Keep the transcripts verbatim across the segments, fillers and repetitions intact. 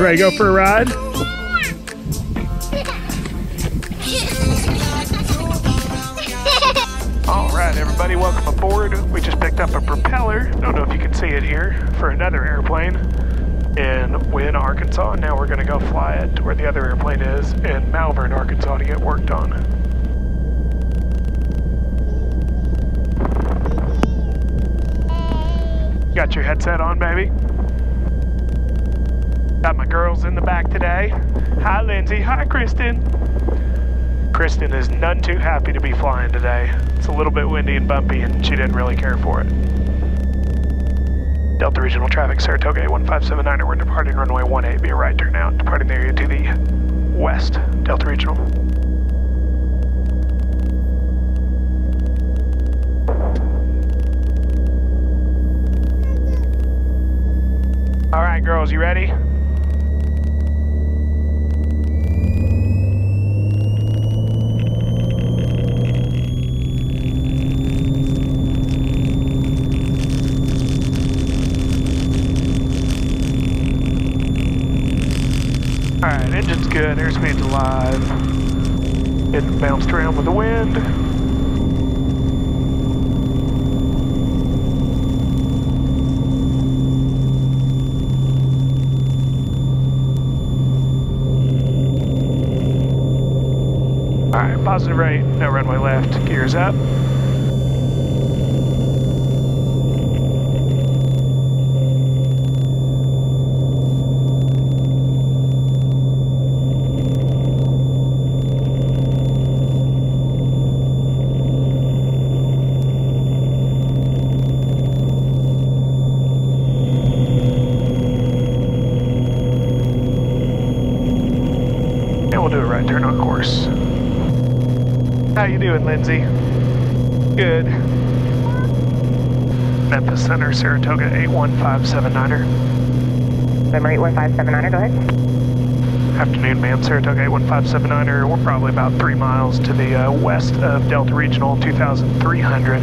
Ready to go for a ride? Alright everybody, welcome aboard. We just picked up a propeller, don't know if you can see it here, for another airplane in Wynne, Arkansas. Now we're going to go fly it to where the other airplane is in Malvern, Arkansas to get worked on. Got your headset on, baby? Got my girls in the back today. Hi Lindsay, hi Kristen. Kristen is none too happy to be flying today. It's a little bit windy and bumpy and she didn't really care for it. Delta Regional Traffic, Saratoga eight one five seven nine, we're departing runway one eight, be a right turn out, departing the area to the west, Delta Regional. All right girls, you ready? Alright, engine's good, airspeed's alive. It bounced around with the wind. Alright, positive right, no runway left, gears up. How you doing, Lindsay? Good. Memphis Center, Saratoga eight one five seven niner. Number eight one five seven niner, go ahead. Afternoon, ma'am. Saratoga eight one five seven niner. We're probably about three miles to the uh, west of Delta Regional, two thousand three hundred.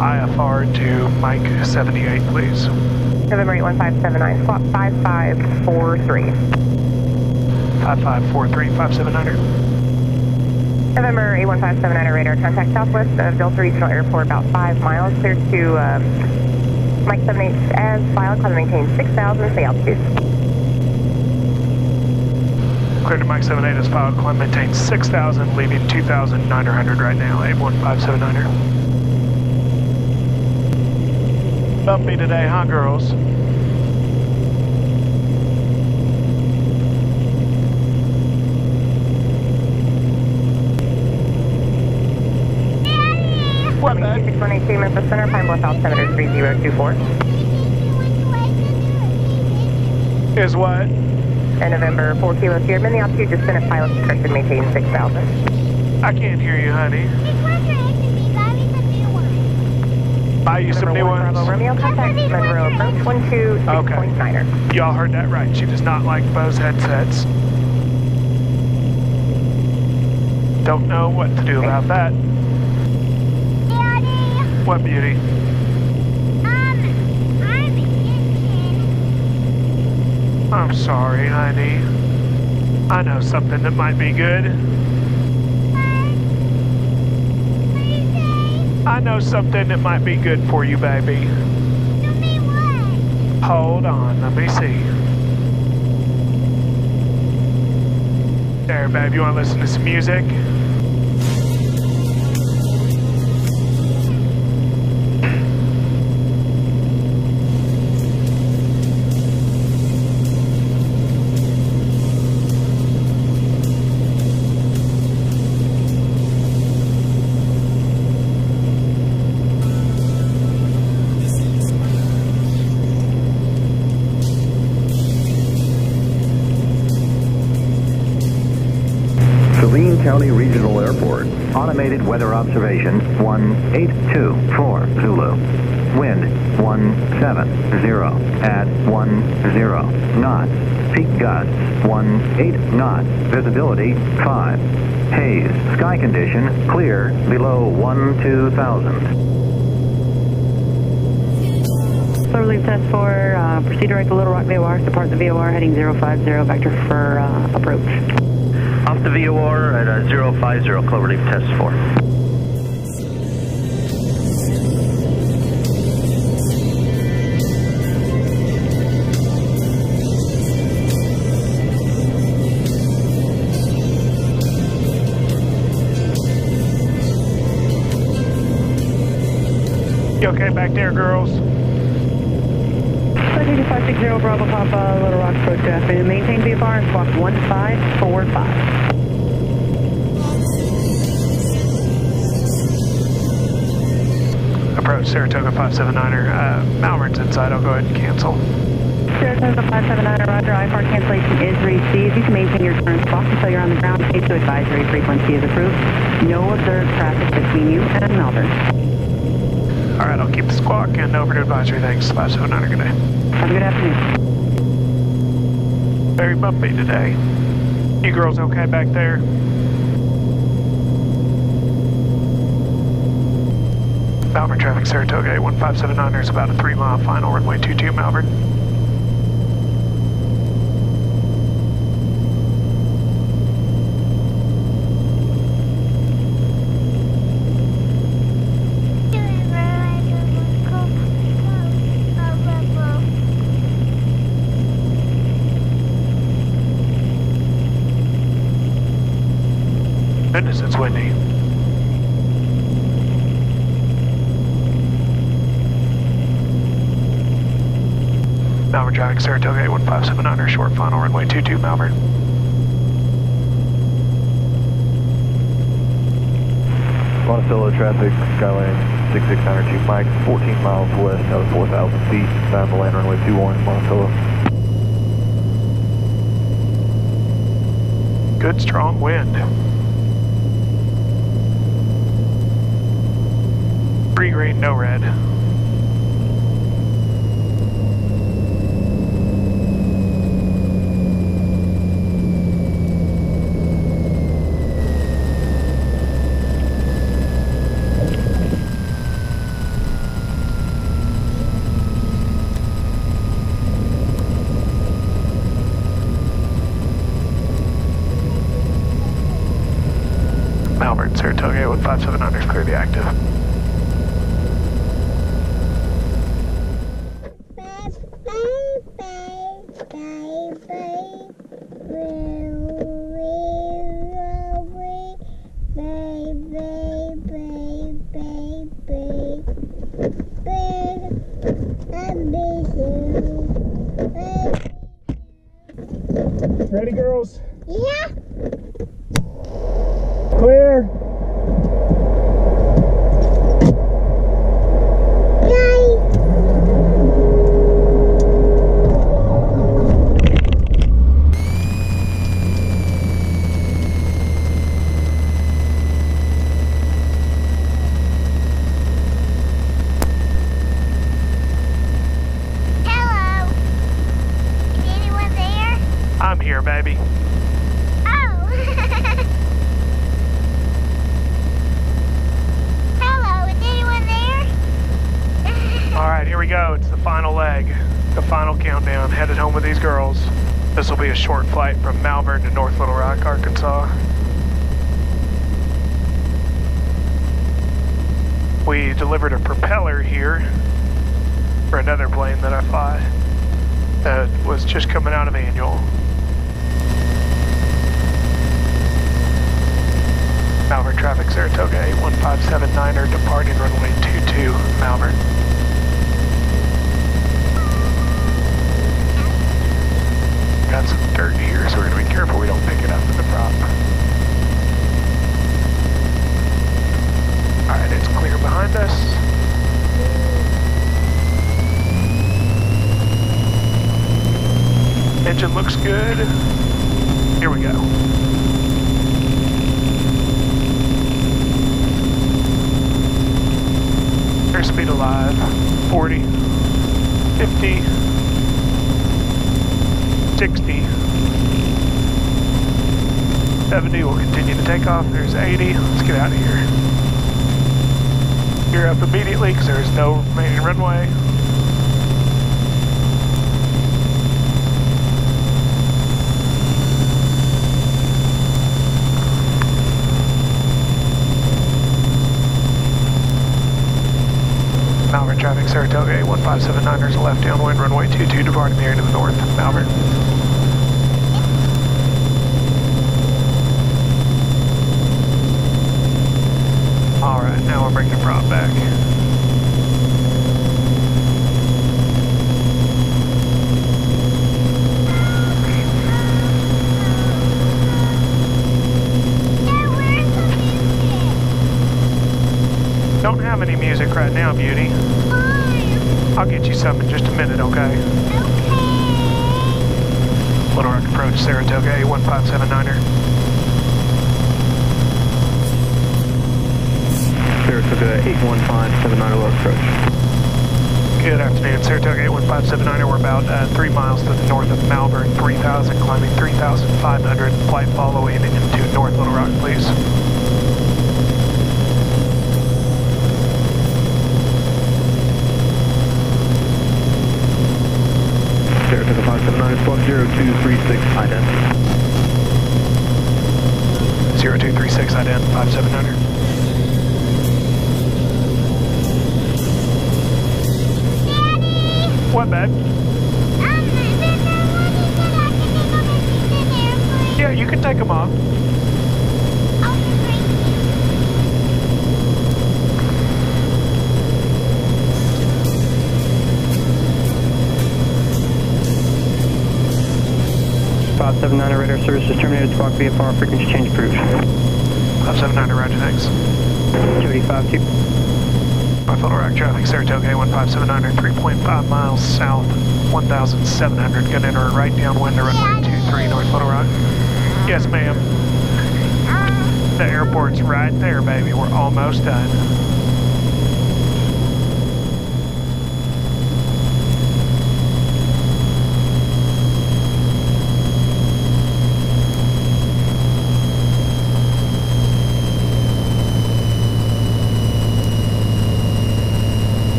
I F R to Mike seventy-eight, please. November eight one five seven nine, squawk five five four three. five five four three, five seven niner. November eight one five seven niner radar, contact southwest of Delta Regional Airport, about five miles, clear to um, Mike seventy-eight as file, climb and maintain six thousand, stay altitude. Clear to Mike seventy-eight as file, climb and maintain six thousand, leaving two thousand nine hundred right now, eight one five seven niner. Bumpy today, huh girls? six one eight two, Memphis Center, Pine Bluff altimeter three zero two four. Is what? In November four kilos here, mini altitude, just send a pilot instruction, maintain six thousand. I can't hear you, honey. Buy you some new ones. Bravo Romeo, contact Monroe approach one two six point niner. Okay. Y'all heard that right. She does not like Bose headsets. Don't know what to do about that. What beauty? Um, I'm itching. I'm sorry, honey. I know something that might be good. What? What do you say? I know something that might be good for you, baby. Tell me what? Hold on, let me see. There, babe, you want to listen to some music? County Regional Airport. Automated weather observation one eight two four Zulu. Wind one seven zero at ten knots. Peak gusts eighteen knots. Visibility five. Haze. Sky condition clear below one two thousand. Relief test for uh, proceed direct to Little Rock V O R, depart the V O R heading zero five zero, vector for uh, approach. Off the V O R at uh, zero five zero, clear relief test four. You okay back there, girls? five six zero Bravo Papa, Little Rock approach to afternoon. Maintain V F R and squawk one five four five. Approach Saratoga five seven niner, uh, Malvern's inside, I'll go ahead and cancel. Saratoga five seven niner, roger, I F R cancellation is received. You can maintain your current squawk until you're on the ground. Case to advisory frequency is approved. No observed traffic between you and Malvern. All right, I'll keep the squawk and over to advisory. Thanks, five seven niner, good day. Have a good afternoon. Very bumpy today. You girls okay back there? Malvern traffic, Saratoga, one five seven niner is about a three mile final, runway two two, Malvern. Goodness, it's windy. Malvern traffic, Saratoga one five seven niner, short final, runway two two, Malvern. Monticello traffic, Skyland six six niner, Chief Mike, fourteen miles west out of four thousand feet, bound to land runway two one, Monticello. Good, strong wind. Three green, no red. Malvern, Saratoga one five seven niner is clearly active. Ready, girls? Yeah. Clear. Baby. Oh. Hello, is anyone there? All right, here we go. It's the final leg, the final countdown. Headed home with these girls. This will be a short flight from Malvern to North Little Rock, Arkansas. We delivered a propeller here for another plane that I fly that was just coming out of manual. Malvern traffic, Saratoga one five seven niner, departing runway two two, Malvern. Got some dirt here, so we're going to be careful we don't pick it up in the prop. Alright, it's clear behind us. Engine looks good. Here we go. feet alive, forty, fifty, sixty, seventy, we'll continue to take off. There's eighty, let's get out of here. Gear up immediately because there is no remaining runway. Malvern traffic, Saratoga eight one five seven nine, left downwind, runway two two, departing the area to the north, Malvern. Alright, now we'll bring the prop back. Don't have any music right now, Beauty. I'll get you some in just a minute, okay? Okay. Little Rock approach, Saratoga eight one five seven niner. Saratoga eight one five seven niner, low approach. Good afternoon, Saratoga eight one five seven niner. We're about uh, three miles to the north of Malvern, three thousand, climbing three thousand five hundred. Flight following into North Little Rock, please. zero two three six, ident. zero two three six, ident, five seven hundred. Daddy! What, babe? Um, I Yeah, you can take them off. five seven niner, radar service is terminated. Squawk V F R, frequency change approved. five seven niner, roger, thanks. thirty-five two. North Little Rock traffic, Saratoga eight one five seven niner, three point five miles south, one thousand seven hundred. Gonna enter right downwind to runway two three, North Little Rock. Yes, ma'am. The airport's right there, baby. We're almost done.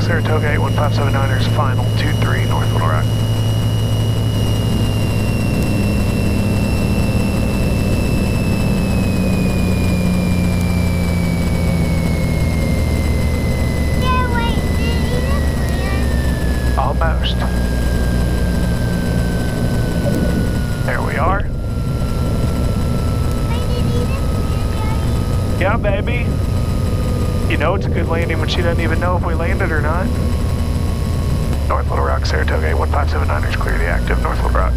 Saratoga eight one five seven niner's final two three, North Little Rock. Yeah, wait, almost. There we are. Yeah, baby. You know it's a good landing when she doesn't even know if we landed or not. North Little Rock, Saratoga eight one five seven niner is clearly active, North Little Rock.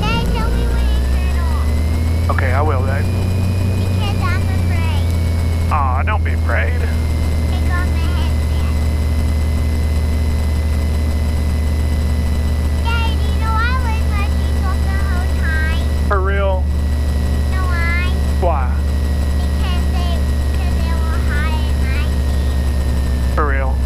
Dad, tell me when you turn off. Okay, I will, Dad. Because I'm afraid. Aw, don't be afraid. Take off my headset. For real? No, I. Why? Because they, because they were hot in my seat. For real?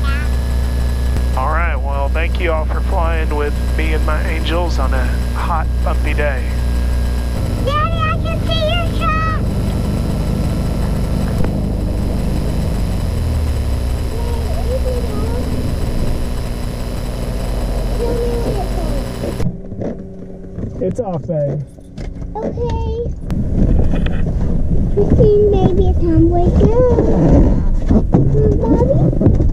Mm-hmm. Yeah. All right, well, thank you all for flying with me and my angels on a hot, bumpy day. Daddy, I can see your truck. It's off, babe. Okay. Christine, baby, it's time to wake up. Come on, Bobby.